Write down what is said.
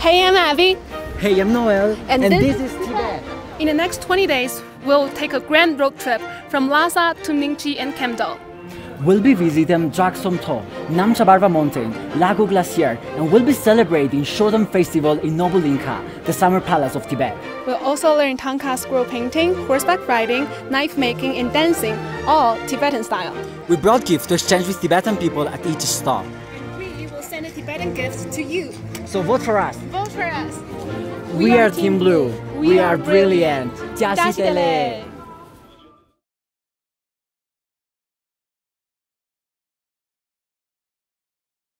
Hey, I'm Abby. Hey, I'm Noel. And this is Tibet. In the next 20 days, we'll take a grand road trip from Lhasa to Ningchi and Qamdo. We'll be visiting Draksumto, Namchabarva Mountain, Lago Glacier, and we'll be celebrating Shoton Festival in Nobulinka, the summer palace of Tibet. We'll also learn thangka scroll painting, horseback riding, knife making, and dancing, all Tibetan style. We brought gifts to exchange with Tibetan people at each stop. And we will send a Tibetan gift to you. So vote for us. Vote for us. We are Team Blue. We are brilliant. Tashi dele.